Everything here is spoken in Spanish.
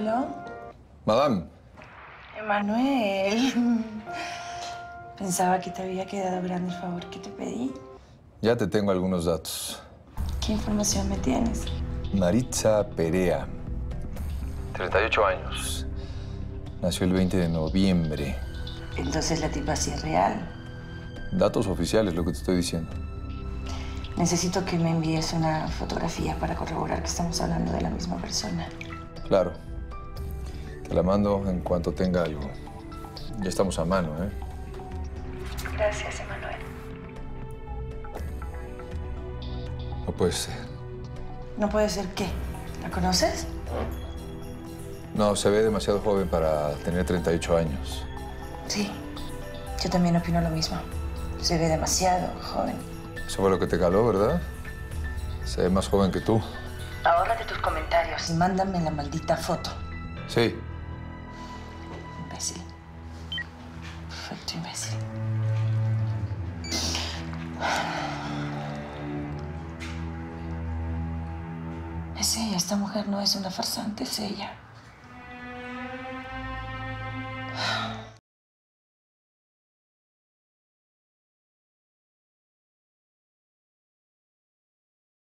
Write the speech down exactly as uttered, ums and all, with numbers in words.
¿Aló? Madame. Emanuel. Pensaba que te había quedado grande el favor que te pedí. Ya te tengo algunos datos. ¿Qué información me tienes? Maritza Perea. treinta y ocho años. Nació el veinte de noviembre. Entonces la tipa sí es real. Datos oficiales, lo que te estoy diciendo. Necesito que me envíes una fotografía para corroborar que estamos hablando de la misma persona. Claro. Te la mando en cuanto tenga algo. Ya estamos a mano, ¿eh? Gracias, Emanuel. No puede ser. ¿No puede ser qué? ¿La conoces? No, se ve demasiado joven para tener treinta y ocho años. Sí, yo también opino lo mismo. Se ve demasiado joven. Eso fue lo que te caló, ¿verdad? Se ve más joven que tú. Ahórrate tus comentarios y mándame la maldita foto. Sí. Imbécil. Perfecto imbécil. Es ella, esta mujer no es una farsante, es ella.